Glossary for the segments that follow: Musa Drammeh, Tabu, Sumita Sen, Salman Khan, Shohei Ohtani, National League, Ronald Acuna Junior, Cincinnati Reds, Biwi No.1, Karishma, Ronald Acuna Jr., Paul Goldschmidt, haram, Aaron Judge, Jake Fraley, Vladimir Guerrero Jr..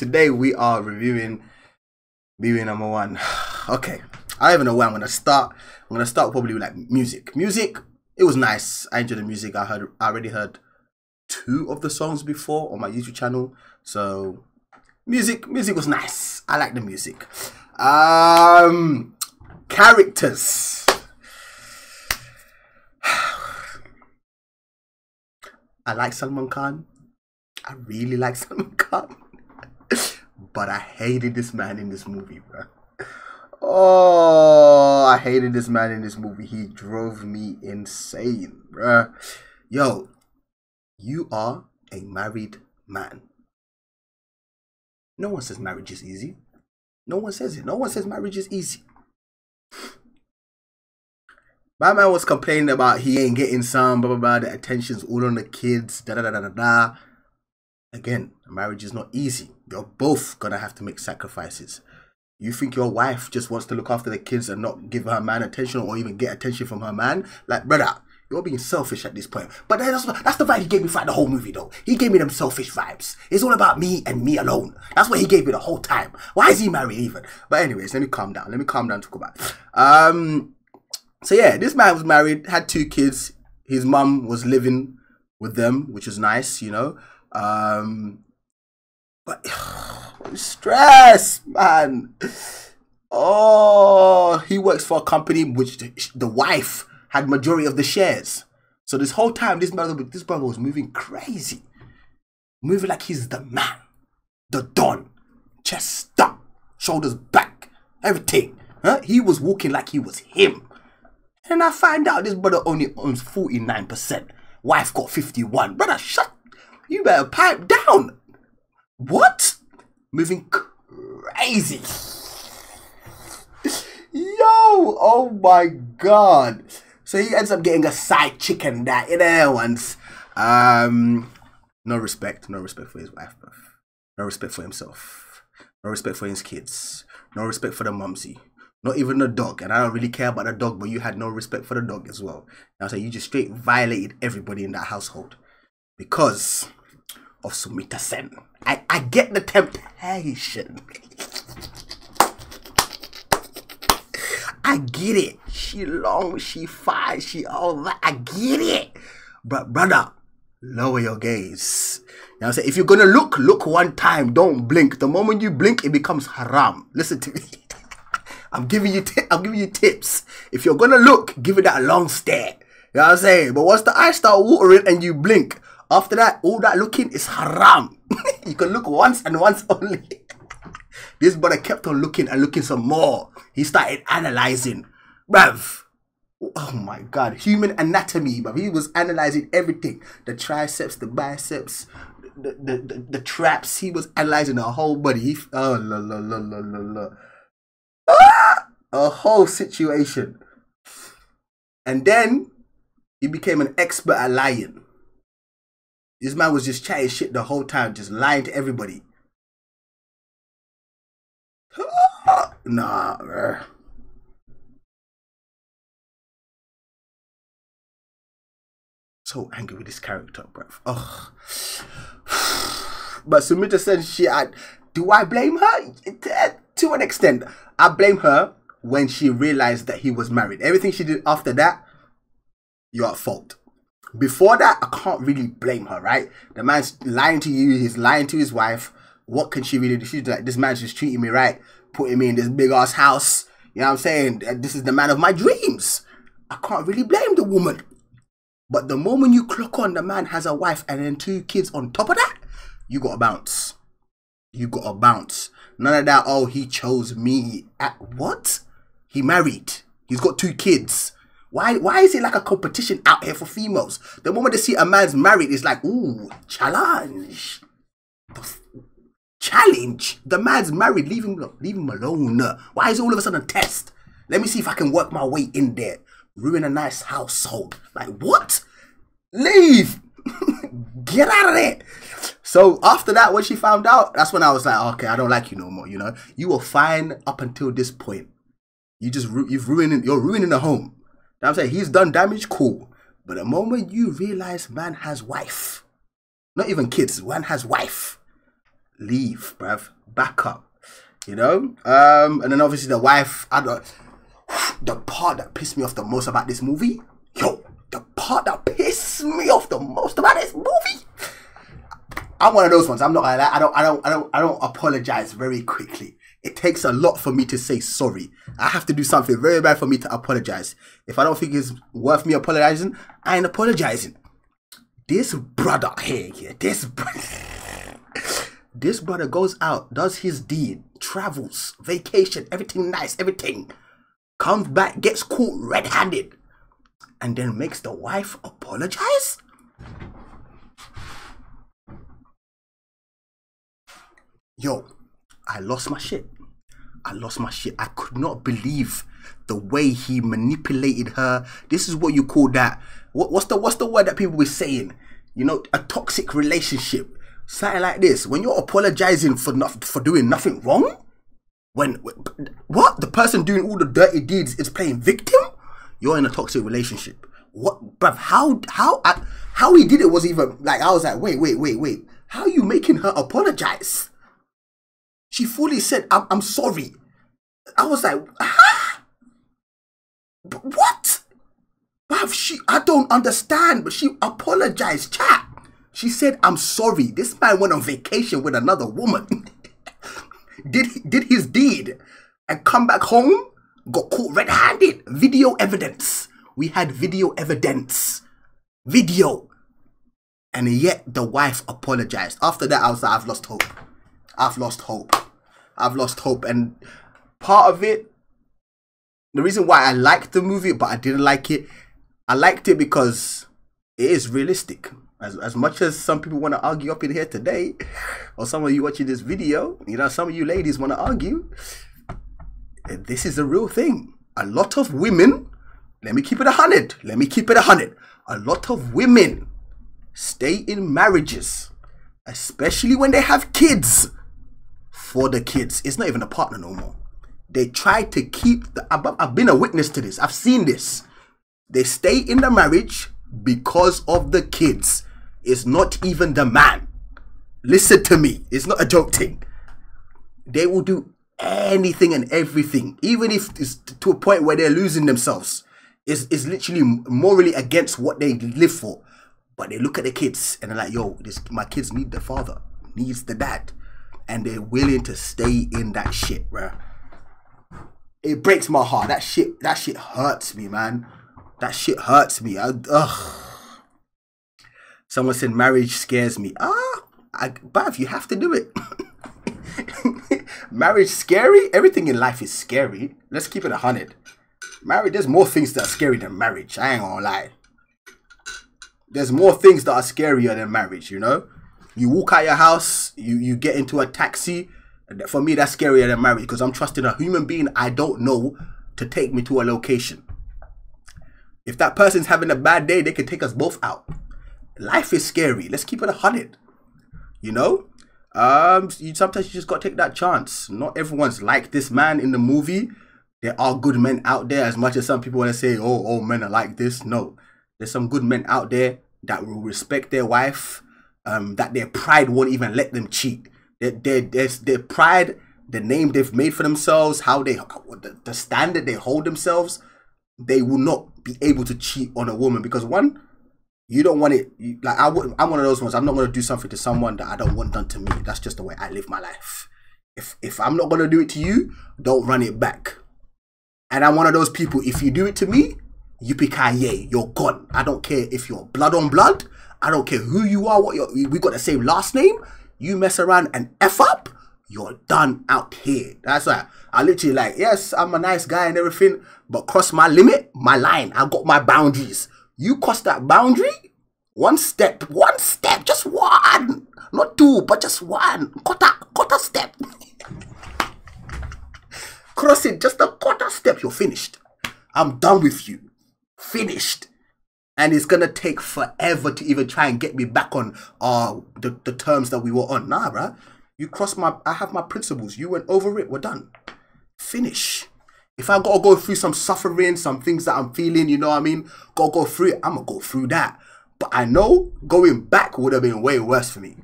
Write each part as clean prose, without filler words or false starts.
Today we are reviewing Biwi no.1. Okay, I don't even know where I'm gonna start. I'm gonna start probably with like music. Music, it was nice. I enjoyed the music. I already heard two of the songs before on my YouTube channel. So music was nice. I like the music. Characters. I like Salman Khan. I really like Salman Khan. But I hated this man in this movie, bro. Oh, I hated this man in this movie. He drove me insane, bro. Yo, you are a married man. No one says marriage is easy. No one says it. No one says marriage is easy. My man was complaining about he ain't getting some, blah, blah, blah, the attention's all on the kids, da, da, da, da, da. Again, marriage is not easy. You're both gonna have to make sacrifices. You think your wife just wants to look after the kids and not give her man attention or even get attention from her man? Like, brother, you're being selfish at this point. But that's the vibe he gave me throughout the whole movie, though. He gave me them selfish vibes. It's all about me and me alone. That's what he gave me the whole time. Why is he married even? But anyways, let me calm down. Let me calm down and talk about it. So yeah, this man was married, had two kids. His mum was living with them, which was nice, you know. But stress, man. Oh, he works for a company which the wife had majority of the shares. So this whole time, this brother was moving crazy, moving like he's the man, the don, chest up, shoulders back, everything. Huh? He was walking like he was him. And I find out this brother only owns 49%. Wife got 51%. Brother, shut. You better pipe down. What? Moving crazy. Yo, oh my God. So he ends up getting a side chick and that in there once. No respect for his wife, bro. No respect for himself. No respect for his kids. No respect for the mumsy. Not even the dog. And I don't really care about the dog, but you had no respect for the dog as well. Now, so you just straight violated everybody in that household because of Sumita Sen. I get the temptation. I get it. She long, she fine, she all that. I get it. But brother, lower your gaze. You know what I'm saying? If you're gonna look one time. Don't blink. The moment you blink, it becomes haram. Listen to me. I'm giving you tips. If you're gonna look, give it that long stare. You know what I'm saying? But once the eyes start watering and you blink, after that, all that looking is haram. You can look once and once only. This brother kept on looking and looking some more. He started analysing. Bruv. Oh my God. Human anatomy, bruv. He was analysing everything. The triceps, the biceps, the traps. He was analysing the whole body. He, oh, la, la, la, la, la, la. Ah! A whole situation. And then, he became an expert at lying. This man was just chatting shit the whole time, just lying to everybody. Nah, bruh. So angry with this character, bruv. Ugh. But Sumita Sen, do I blame her? To an extent. I blame her when she realized that he was married. Everything she did after that, you're at fault. Before that, I can't really blame her, right? The man's lying to you. He's lying to his wife. What can she really do? She's like, this man's just treating me right, putting me in this big ass house. You know what I'm saying? This is the man of my dreams. I can't really blame the woman. But the moment you clock on, the man has a wife and then two kids on top of that, you gotta bounce. You gotta bounce. None of that, oh, he chose me. What? He married. He's got two kids. Why is it like a competition out here for females? The moment they see a man's married, it's like, ooh, challenge. Challenge. The man's married. Leave him alone. Why is it all of a sudden a test? Let me see if I can work my way in there. Ruin a nice household. Like, what? Leave. Get out of there. So after that, when she found out, that's when I was like, okay, I don't like you no more, you know. You were fine up until this point. You're ruining the home. You know what I'm saying? He's done damage, cool. But the moment you realize man has wife, not even kids, man has wife, leave, bruv. Back up, you know? And then obviously the wife, the part that pissed me off the most about this movie, I'm one of those ones. I'm not gonna lie. I don't apologize very quickly. It takes a lot for me to say sorry. I have to do something very bad for me to apologize. If I don't think it's worth me apologizing, I ain't apologizing. This brother here, yeah, this brother goes out, does his deed, travels, vacation, everything nice, everything. Comes back, gets caught red-handed, and then makes the wife apologize? Yo, I lost my shit. I lost my shit. I could not believe the way he manipulated her. This is what you call that. What's the word that people were saying? You know, a toxic relationship. Something like this. When you're apologizing for doing nothing wrong? What? The person doing all the dirty deeds is playing victim? You're in a toxic relationship. What, bruv? How he did it was even like, I was like, wait. How are you making her apologize? She fully said, I'm sorry. I was like, huh? What? Bruv, I don't understand, but she apologized, chat. She said, I'm sorry. This man went on vacation with another woman. did his deed and come back home, got caught red-handed. Video evidence. We had video evidence. Video. And yet the wife apologized. After that, I was like, I've lost hope. I've lost hope. I've lost hope. And part of it, the reason why I liked the movie, but I didn't like it, I liked it because it is realistic. As much as some people want to argue up in here today, or some of you watching this video, you know, some of you ladies want to argue, this is a real thing. A lot of women, let me keep it 100. Let me keep it 100. A lot of women stay in marriages, especially when they have kids, for the kids. It's not even a partner no more. They try to keep the... I've been a witness to this. I've seen this. They stay in the marriage because of the kids. It's not even the man. Listen to me. It's not a joke thing. They will do anything and everything, even if it's to a point where they're losing themselves. It's literally morally against what they live for. But they look at the kids and they're like, yo, my kids need the father, needs the dad. And they're willing to stay in that shit, bro. It breaks my heart. That shit hurts me, man. That shit hurts me. Ugh. Someone said marriage scares me. Bruv, you have to do it. Marriage scary? Everything in life is scary. Let's keep it 100. Marriage, there's more things that are scary than marriage. I ain't gonna lie. There's more things that are scarier than marriage, you know? You walk out your house, you get into a taxi. For me, that's scarier than marriage because I'm trusting a human being I don't know to take me to a location. If that person's having a bad day, they can take us both out. Life is scary. Let's keep it 100. You know? Sometimes you just got to take that chance. Not everyone's like this man in the movie. There are good men out there, as much as some people want to say, oh, all men are like this. No. There's some good men out there that will respect their wife, that their pride won't even let them cheat. Their pride, the name they've made for themselves, how they, the standard they hold themselves, they will not be able to cheat on a woman because one, you don't want it. Like I'm one of those ones. I'm not gonna do something to someone that I don't want done to me. That's just the way I live my life. If I'm not gonna do it to you, don't run it back. And I'm one of those people. If you do it to me, yippee-ki-yay, you're gone. I don't care if you're blood on blood. I don't care who you are, we got the same last name. You mess around and F up, you're done out here. That's right. I literally like, yes, I'm a nice guy and everything, but cross my limit, my line. I got my boundaries. You cross that boundary, one step, just one. Not two, but just one. Quarter step. Cross it, just a quarter step, you're finished. I'm done with you. Finished. And it's gonna take forever to even try and get me back on the terms that we were on. Nah, bruh. You crossed I have my principles. You went over it. We're done. Finish. If I gotta go through some suffering, some things that I'm feeling, you know what I mean? Gotta go through it. I'm gonna go through that. But I know going back would have been way worse for me.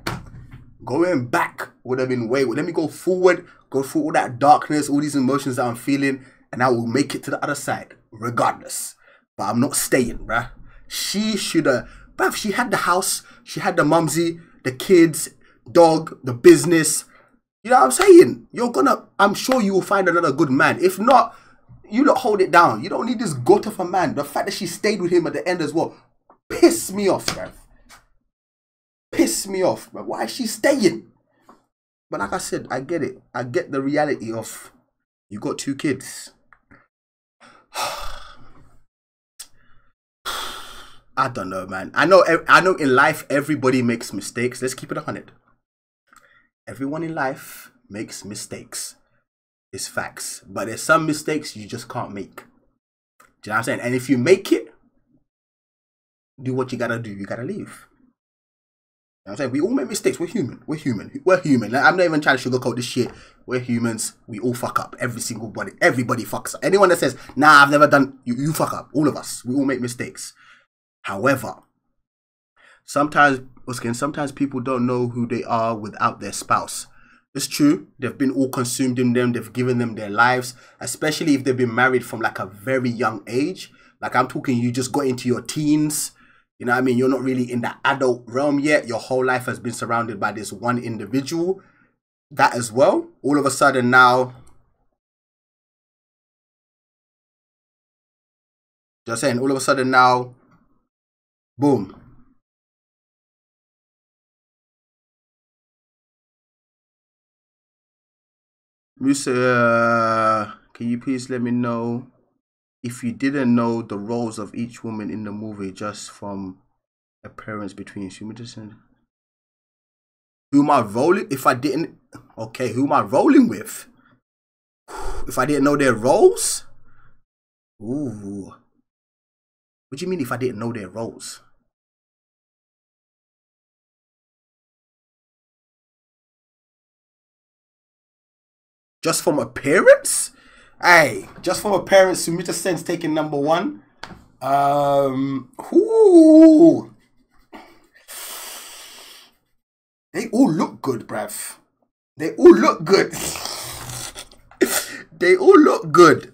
Going back would have been way. Let me go forward, go through all that darkness, all these emotions that I'm feeling, and I will make it to the other side, regardless. But I'm not staying, bruh. She should have, bruh, she had the house, she had the mumsy, the kids, dog, the business. You know what I'm saying? You're gonna, I'm sure you will find another good man. If not, you lot hold it down. You don't need this goat of a man. The fact that she stayed with him at the end as well, pissed me off, bruv. Pissed me off, bruv. Why is she staying? But like I said, I get it. I get the reality of you got two kids. I don't know, man. I know in life, everybody makes mistakes. Let's keep it 100. Everyone in life makes mistakes. It's facts. But there's some mistakes you just can't make. Do you know what I'm saying? And if you make it, do what you gotta do. You gotta leave. You know what I'm saying? We all make mistakes. We're human. We're human. We're human. Like, I'm not even trying to sugarcoat this shit. We're humans. We all fuck up. Every single body. Everybody fucks up. Anyone that says, nah, I've never done... You fuck up. All of us. We all make mistakes. However... Sometimes people don't know who they are without their spouse. It's true. They've been all consumed in them. They've given them their lives, especially if they've been married from like a very young age. Like I'm talking, you just got into your teens. You know what I mean? You're not really in the adult realm yet. Your whole life has been surrounded by this one individual. That as well. All of a sudden now. Just saying, all of a sudden now. Boom. Musa, can you please let me know if you didn't know the roles of each woman in the movie just from appearance between Sumita Sen? Who am I rolling? If I didn't, okay, who am I rolling with? If I didn't know their roles? Ooh. What do you mean if I didn't know their roles? Just from appearance? Hey, just from appearance, Sumita Sen's taking #1. Ooh. They all look good, bruv. They all look good. They all look good.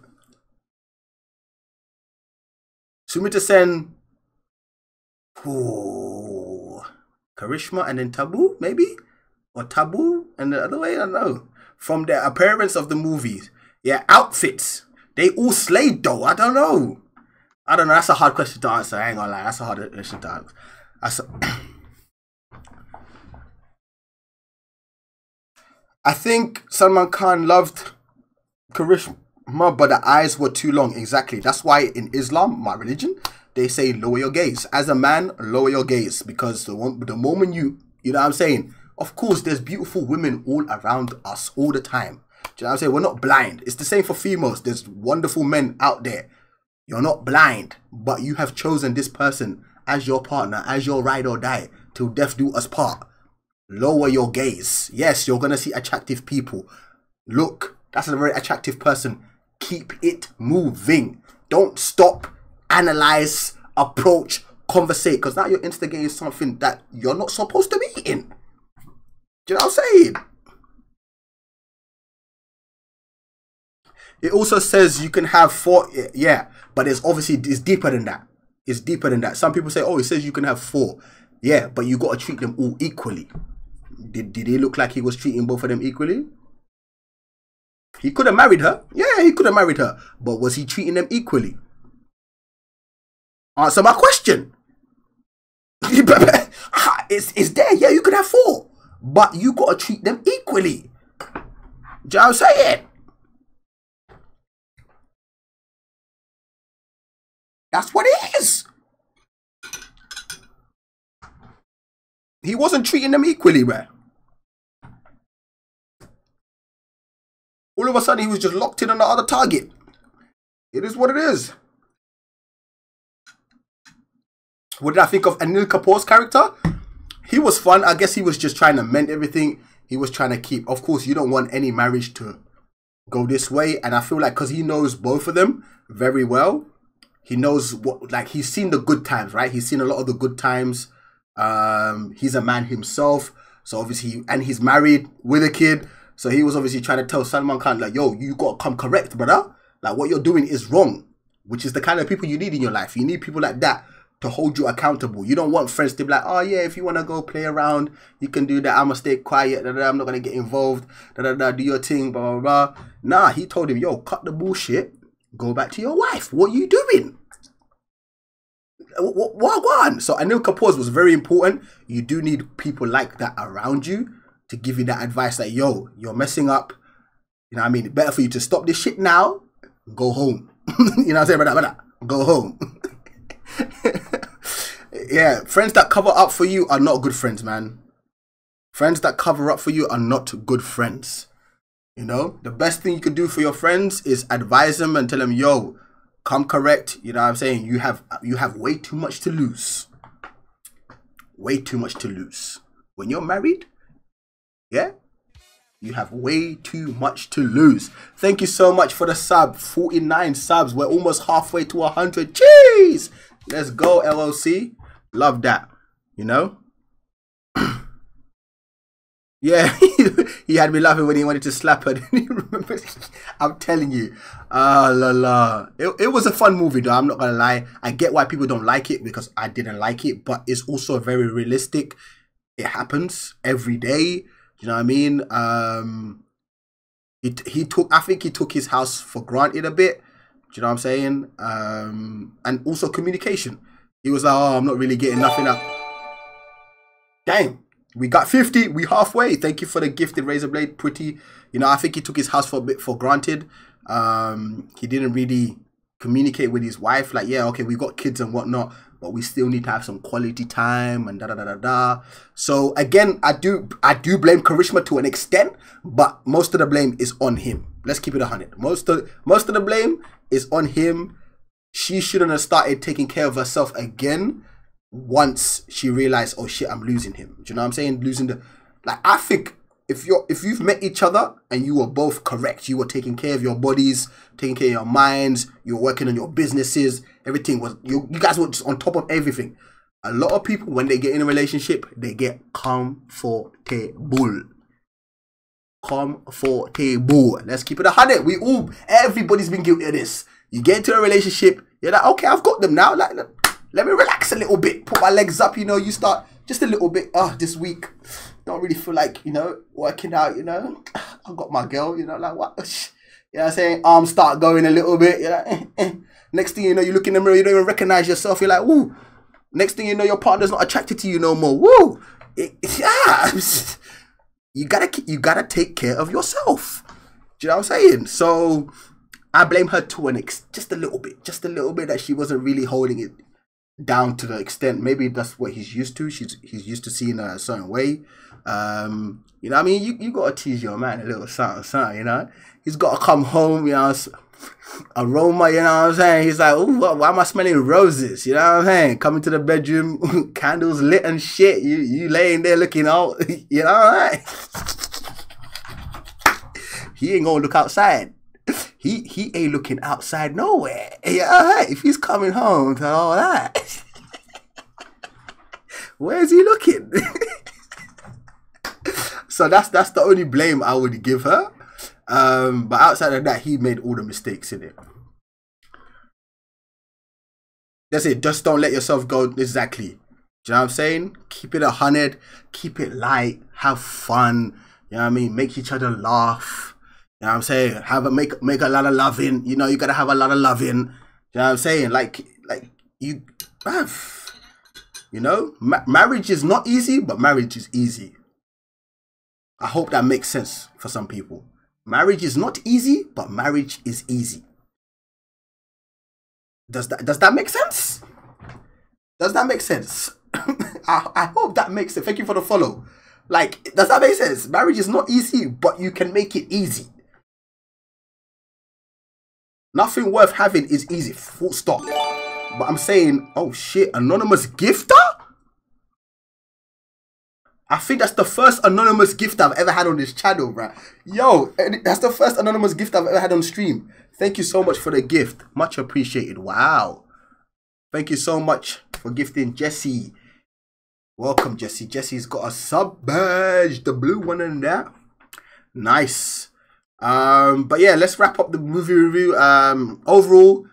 Sumita Sen. Ooh. Karishma and then Tabu, maybe? Or Tabu and the other way, I don't know. From their appearance of the movies, yeah, outfits, they all slayed though. I don't know. That's a hard question to answer. I ain't gonna lie, that's a hard question to answer. I think Salman Khan loved Karishma, but the eyes were too long. Exactly. That's why in Islam, my religion, they say lower your gaze. As a man, lower your gaze, because the moment you know what I'm saying. Of course, there's beautiful women all around us all the time. Do you know what I'm saying? We're not blind. It's the same for females. There's wonderful men out there. You're not blind, but you have chosen this person as your partner, as your ride or die, till death do us part. Lower your gaze. Yes, you're going to see attractive people. Look, that's a very attractive person. Keep it moving. Don't stop, analyze, approach, conversate, because now you're instigating something that you're not supposed to be in. Do you know what I'm saying? It also says you can have four, yeah, but it's obviously, it's deeper than that. It's deeper than that. Some people say, oh, it says you can have four. Yeah, but you got to treat them all equally. Did he look like he was treating both of them equally? He could have married her. Yeah, he could have married her. But was he treating them equally? Answer my question. It's there. Yeah, you could have four. But you gotta treat them equally. Do you know what I'm saying? That's what it is. He wasn't treating them equally, man. All of a sudden, he was just locked in on the other target. It is what it is. What did I think of Anil Kapoor's character? He was fun. I guess he was just trying to mend everything. He was trying to keep. Of course, you don't want any marriage to go this way. And I feel like because he knows both of them very well, he knows what, like, he's seen the good times, right? He's seen a lot of the good times. He's a man himself. So obviously, and he's married with a kid. So he was obviously trying to tell Salman Khan, like, yo, you got to come correct, brother. Like, what you're doing is wrong, which is the kind of people you need in your life. You need people like that to hold you accountable. You don't want friends to be like, oh, yeah, if you want to go play around, you can do that. I'm going to stay quiet. I'm not going to get involved. Do your thing, blah, blah, blah. Nah, he told him, yo, cut the bullshit. Go back to your wife. What are you doing? What? So Anil Kapoor's was very important. You do need people like that around you to give you that advice that, yo, you're messing up. You know what I mean? It's better for you to stop this shit now. Go home. You know what I'm saying? Brother? Go home. Yeah, friends that cover up for you are not good friends, man. Friends that cover up for you are not good friends. You know, the best thing you can do for your friends is advise them and tell them, yo, come correct. You know what I'm saying? You have way too much to lose. Way too much to lose. When you're married, yeah, you have way too much to lose. Thank you so much for the sub. 49 subs. We're almost halfway to 100. Jeez! Let's go, LOC. Love that. You know? Yeah, he had me laughing when he wanted to slap her. Didn't he remember? I'm telling you. La la. It was a fun movie, though. I'm not going to lie. I get why people don't like it, because I didn't like it. But it's also very realistic. It happens every day. You know what I mean? I think he took his house for granted a bit. Do you know what I'm saying? And also communication. He was like, oh, I'm not really getting nothing up. Dang, we got 50. We halfway. Thank you for the gifted razor blade, pretty. You know, I think he took his house for a bit for granted. He didn't really communicate with his wife. Like, yeah, okay, we got kids and whatnot, but we still need to have some quality time and da-da-da-da-da. So again, I do blame Karishma to an extent, but most of the blame is on him. Let's keep it 100. Most of the blame is on him. She shouldn't have started taking care of herself again once she realized, oh shit, I'm losing him. Do you know what I'm saying? Losing the... Like, I think if you've met each other and you were both correct, you were taking care of your bodies, taking care of your minds, you were working on your businesses, everything was... You guys were just on top of everything. A lot of people, when they get in a relationship, they get comfortable. Comfortable. Let's keep it 100. Everybody's been guilty of this. You get into a relationship, you're like, okay, I've got them now. Like, let me relax a little bit, put my legs up, you know, you start just a little bit, oh, this week, don't really feel like, you know, working out, you know, I've got my girl, you know, like, what, you know what I'm saying, arms start going a little bit, you're like, eh, eh. Next thing you know, you look in the mirror, you don't even recognize yourself, you're like, woo, next thing you know, your partner's not attracted to you no more, woo, yeah, you gotta take care of yourself, do you know what I'm saying, so, I blame her to an extent, just a little bit that she wasn't really holding it down to the extent. Maybe that's what he's used to. He's used to seeing her a certain way. You know what I mean? You gotta tease your man a little something, you know? He's gotta come home, you know, aroma, you know what I'm saying? He's like, ooh, why am I smelling roses? You know what I'm saying? Coming to the bedroom, candles lit and shit. You laying there looking out, you know what I mean? He ain't gonna look outside. He ain't looking outside nowhere. Yeah, if he's coming home to all that, where's he looking? So that's the only blame I would give her. But outside of that, he made all the mistakes in it. That's it. Just don't let yourself go. Exactly. Do you know what I'm saying? Keep it 100. Keep it light. Have fun. You know what I mean? Make each other laugh. You know what I'm saying? Make a lot of loving. You know, you gotta have a lot of loving. You know what I'm saying? Like you have, you know, marriage is not easy, but marriage is easy. I hope that makes sense for some people. Marriage is not easy, but marriage is easy. Does that make sense? Does that make sense? I hope that makes sense. Thank you for the follow. Like, does that make sense? Marriage is not easy, but you can make it easy. Nothing worth having is easy, full stop. But I'm saying, oh shit, anonymous gifter? I think that's the first anonymous gift I've ever had on this channel, bro. Yo, that's the first anonymous gift I've ever had on stream. Thank you so much for the gift. Much appreciated. Wow. Thank you so much for gifting Jesse. Welcome, Jesse. Jesse's got a sub badge, the blue one and that. Nice. But yeah, let's wrap up the movie review. Overall,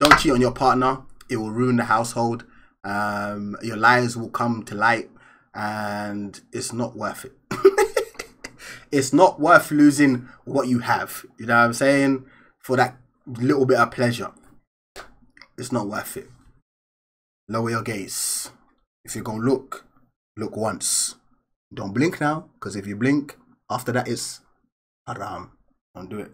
don't cheat on your partner. It will ruin the household. Your lies will come to light and it's not worth it. It's not worth losing what you have. You know what I'm saying? For that little bit of pleasure. It's not worth it. Lower your gaze. If you're gonna look, look once. Don't blink now, because if you blink, after that it's haram. Don't do it.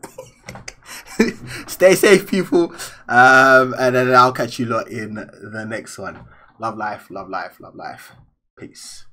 Stay safe, people. And then I'll catch you lot in the next one. Love life, love life, love life. Peace.